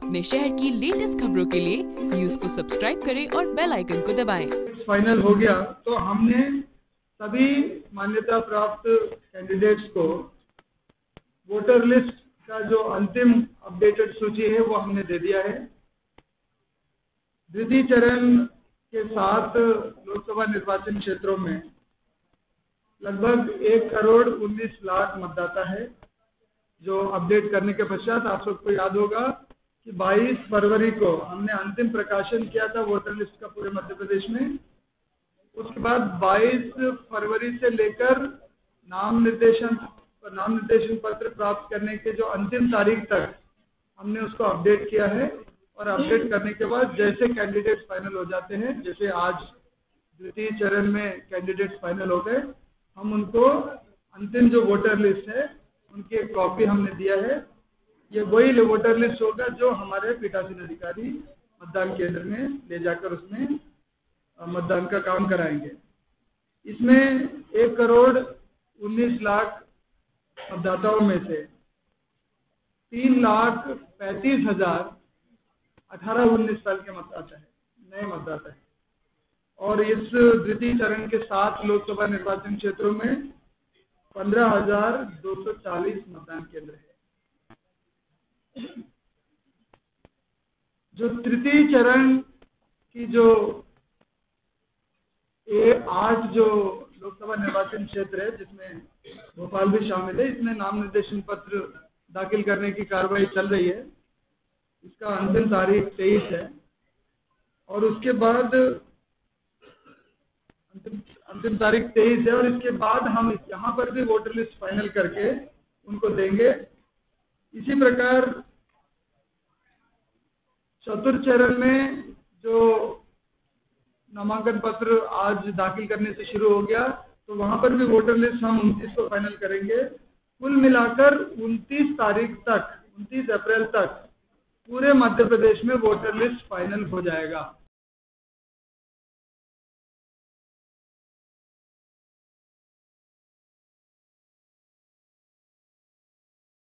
अपने शहर की लेटेस्ट खबरों के लिए न्यूज को सब्सक्राइब करें और बेल आइकन को दबाएं। फाइनल हो गया तो हमने सभी मान्यता प्राप्त कैंडिडेट्स को वोटर लिस्ट का जो अंतिम अपडेटेड सूची है वो हमने दे दिया है। द्वितीय चरण के साथ लोकसभा निर्वाचन क्षेत्रों में लगभग 1,19,00,000 मतदाता है जो अपडेट करने के पश्चात आप सबको याद होगा कि 22 फरवरी को हमने अंतिम प्रकाशन किया था वोटर लिस्ट का पूरे मध्य प्रदेश में। उसके बाद 22 फरवरी से लेकर नाम निर्देशन पत्र प्राप्त करने के जो अंतिम तारीख तक हमने उसको अपडेट किया है। और अपडेट करने के बाद जैसे कैंडिडेट्स फाइनल हो जाते हैं, जैसे आज द्वितीय चरण में कैंडिडेट्स फाइनल हो गए, हम उनको अंतिम जो वोटर लिस्ट है उनकी एक कॉपी हमने दिया है। ये वही वोटर लिस्ट होगा जो हमारे पीठासीन अधिकारी मतदान केंद्र में ले जाकर उसमें मतदान का काम कराएंगे। इसमें 1,19,00,000 मतदाताओं में से 3,35,000 18-19 साल के मतदाता है, नए मतदाता है। और इस द्वितीय चरण के 7 लोकसभा निर्वाचन क्षेत्रों में 15,240 मतदान केंद्र है। जो तृतीय चरण की जो 8 जो लोकसभा निर्वाचन क्षेत्र है जिसमें भोपाल भी शामिल है, इसमें नाम निर्देशन पत्र दाखिल करने की कार्रवाई चल रही है। इसका अंतिम तारीख 23 है। और उसके बाद अंतिम तारीख 23 है और इसके बाद हम यहाँ पर भी वोटर लिस्ट फाइनल करके उनको देंगे। इसी प्रकार चतुर्थ चरण में जो नामांकन पत्र आज दाखिल करने से शुरू हो गया तो वहाँ पर भी वोटर लिस्ट हम 29 को फाइनल करेंगे। कुल मिलाकर 29 अप्रैल तक पूरे मध्य प्रदेश में वोटर लिस्ट फाइनल हो जाएगा।